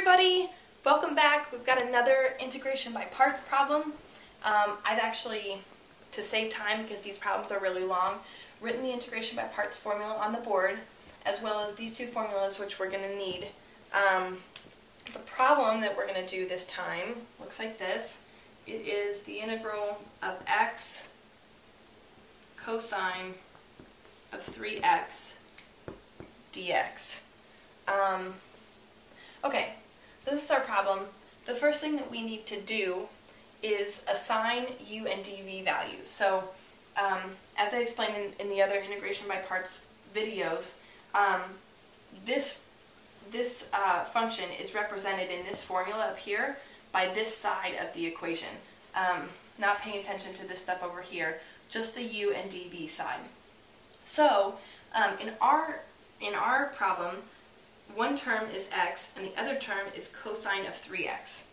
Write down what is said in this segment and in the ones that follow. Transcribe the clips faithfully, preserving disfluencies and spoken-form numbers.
everybody! Welcome back. We've got another integration by parts problem. Um, I've actually, to save time because these problems are really long, written the integration by parts formula on the board, as well as these two formulas which we're going to need. Um, the problem that we're going to do this time looks like this. It is the integral of x cosine of three x dx. Um, okay, so this is our problem. The first thing that we need to do is assign u and dv values. So, um, as I explained in, in the other integration by parts videos, um, this, this uh, function is represented in this formula up here by this side of the equation. Um, not paying attention to this stuff over here, just the u and dv side. So, um, in our in our problem, one term is x and the other term is cosine of three x.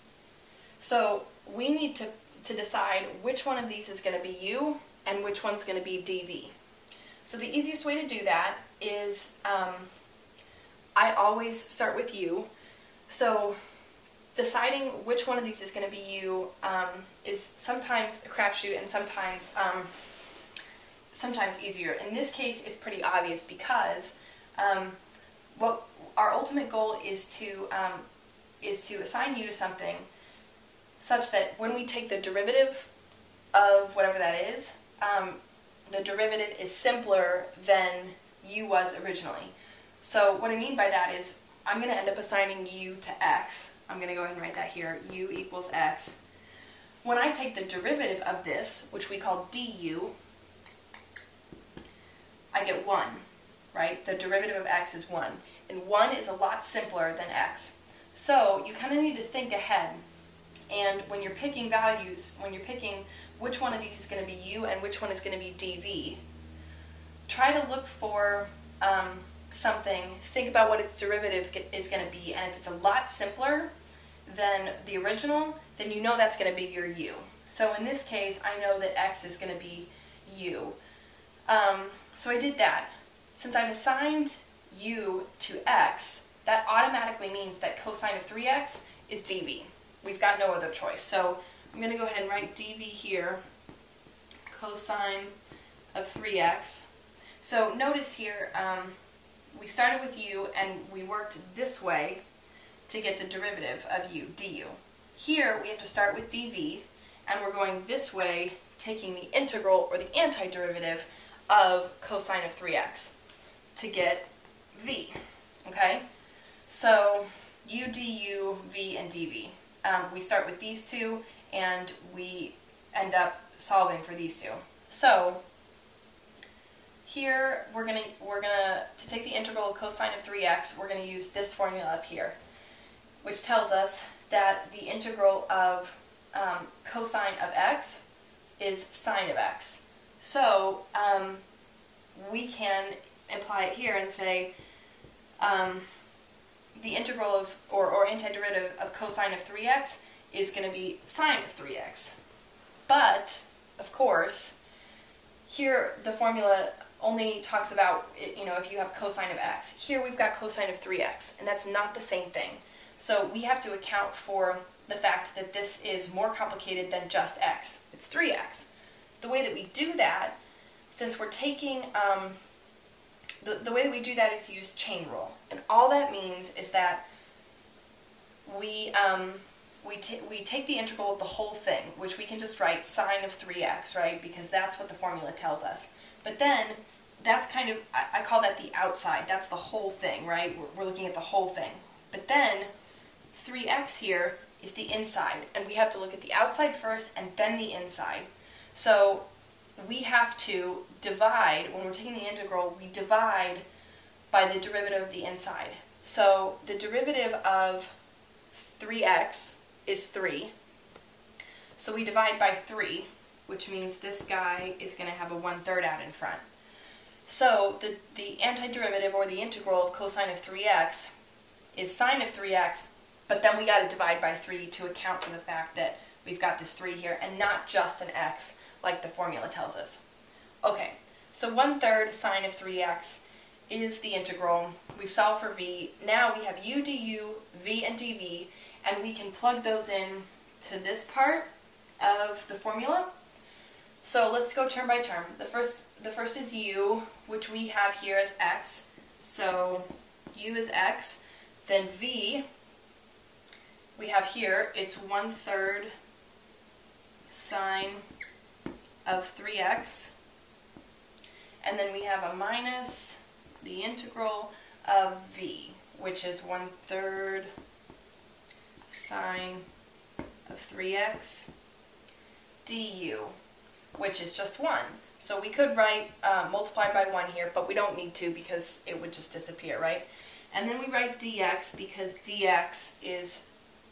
So we need to, to decide which one of these is going to be u and which one's going to be dv. So the easiest way to do that is, um, I always start with u. So deciding which one of these is going to be u um, is sometimes a crapshoot and sometimes, um, sometimes easier. In this case, it's pretty obvious because um, what our ultimate goal is to um, is to assign u to something such that when we take the derivative of whatever that is, um, the derivative is simpler than u was originally. So what I mean by that is I'm going to end up assigning u to x. I'm going to go ahead and write that here, u equals x. When I take the derivative of this, which we call du, I get one, right? The derivative of x is one. And one is a lot simpler than x. So you kind of need to think ahead. And when you're picking values, when you're picking which one of these is going to be u and which one is going to be dv, try to look for um, something, think about what its derivative is going to be, and if it's a lot simpler than the original, then you know that's going to be your u. So in this case, I know that x is going to be u. Um, so I did that. Since I've assigned u to x, that automatically means that cosine of three x is dv. We've got no other choice. So I'm going to go ahead and write dv here, cosine of three x. So notice here, um, we started with u and we worked this way to get the derivative of u, du. Here we have to start with dv and we're going this way, taking the integral or the antiderivative of cosine of three x to get v, okay? So u, du, v, and dv. Um, we start with these two, and we end up solving for these two. So here we're gonna we're gonna to take the integral of cosine of three x. We're gonna use this formula up here, which tells us that the integral of um, cosine of x is sine of x. So um, we can imply it here and say um, the integral of, or, or antiderivative of cosine of three x is going to be sine of three x. But, of course, here the formula only talks about, you know, if you have cosine of x. Here we've got cosine of three x, and that's not the same thing. So we have to account for the fact that this is more complicated than just x. It's three x. The way that we do that, since we're taking, um, the, the way that we do that is use chain rule. And all that means is that we, um, we, we take the integral of the whole thing, which we can just write sine of three x, right? Because that's what the formula tells us. But then, that's kind of, I, I call that the outside. That's the whole thing, right? We're, we're looking at the whole thing. But then, three x here is the inside. And we have to look at the outside first and then the inside. So we have to divide, when we're taking the integral, we divide by the derivative of the inside. So the derivative of three x is three. So we divide by three, which means this guy is going to have a one-third out in front. So the, the antiderivative or the integral of cosine of three x is sine of three x, but then we got to divide by three to account for the fact that we've got this three here and not just an x like the formula tells us. Okay, so one-third sine of three x is the integral. We've solved for v. Now we have u du, v, and dv, and we can plug those in to this part of the formula. So let's go term by term. The first, the first is u, which we have here as x. So u is x. Then v, we have here, it's one-third sine of three x. And then we have a minus the integral of v, which is one-third sine of three x du, which is just one. So we could write uh, multiplied by one here, but we don't need to because it would just disappear, right? And then we write dx because dx is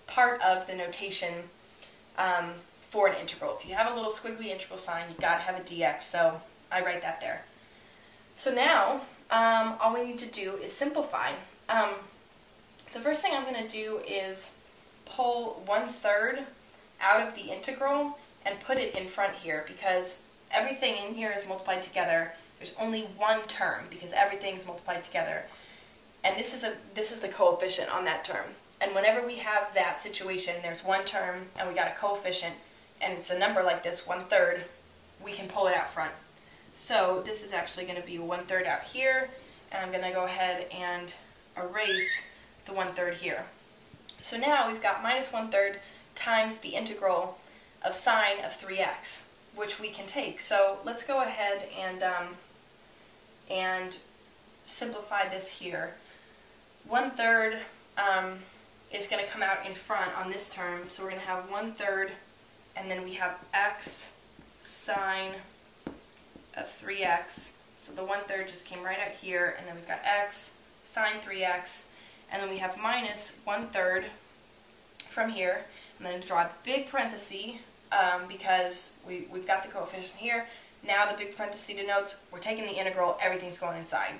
part of the notation um, for an integral. If you have a little squiggly integral sign, you gotta have a dx, so I write that there. So now, um, all we need to do is simplify. Um, the first thing I'm gonna do is pull one-third out of the integral and put it in front here, because everything in here is multiplied together. There's only one term because everything's multiplied together. And this is, a, this is the coefficient on that term. And whenever we have that situation, there's one term and we got a coefficient, and it's a number like this, one-third, we can pull it out front. So this is actually going to be one-third out here, and I'm going to go ahead and erase the one-third here. So now we've got minus one-third times the integral of sine of three x, which we can take. So let's go ahead and, um, and simplify this here. One-third um, is going to come out in front on this term, so we're going to have one-third, and then we have x sine of three x, so the one-third just came right out here, and then we've got x sine three x, and then we have minus one-third from here, and then draw a big parenthesis um, because we, we've got the coefficient here. Now the big parenthesis denotes we're taking the integral, everything's going inside.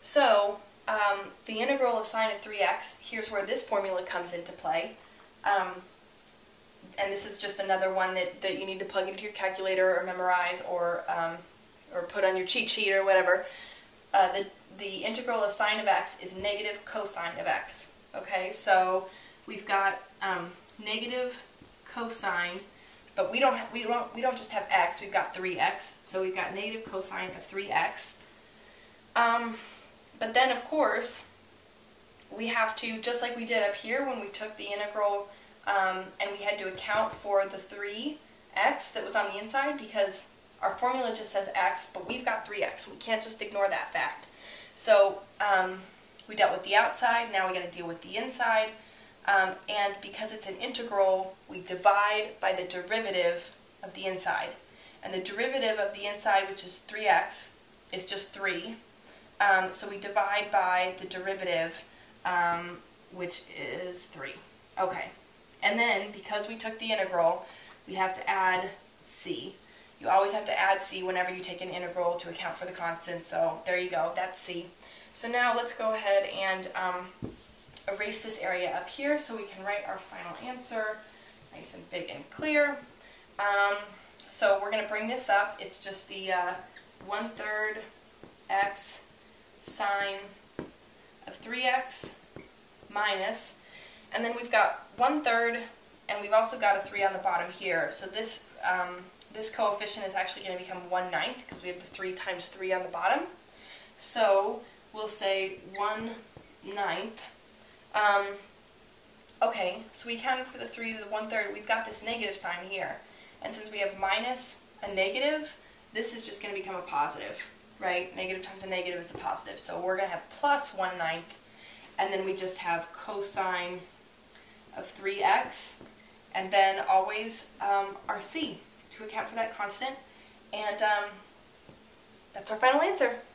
So Um, the integral of sine of three x, here's where this formula comes into play. Um, and this is just another one that, that you need to plug into your calculator or memorize or, um, or put on your cheat sheet or whatever. Uh, the, the integral of sine of x is negative cosine of x. Okay, so we've got um, negative cosine, but we don't, ha we, don't, we don't just have x, we've got three x. So we've got negative cosine of three x. Um, But then, of course, we have to, just like we did up here when we took the integral um, and we had to account for the three x that was on the inside, because our formula just says x, but we've got three x. We can't just ignore that fact. So um, we dealt with the outside, now we got to deal with the inside. Um, and because it's an integral, we divide by the derivative of the inside. And the derivative of the inside, which is three x, is just three. Um, so we divide by the derivative, um, which is three. Okay. And then, because we took the integral, we have to add c. You always have to add c whenever you take an integral to account for the constant. So there you go. That's c. So now let's go ahead and um, erase this area up here so we can write our final answer nice and big and clear. Um, so we're going to bring this up. It's just the uh, one-third x sine of three x minus, and then we've got one-third, and we've also got a three on the bottom here. So this, um, this coefficient is actually going to become one-ninth because we have the three times three on the bottom. So we'll say one-ninth. Um, okay, so we accounted for the three to the one-third. We've got this negative sign here. And since we have minus a negative, this is just going to become a positive. Right? Negative times a negative is a positive. So we're going to have plus one-ninth, and then we just have cosine of three x, and then always um, our c to account for that constant. And um, that's our final answer.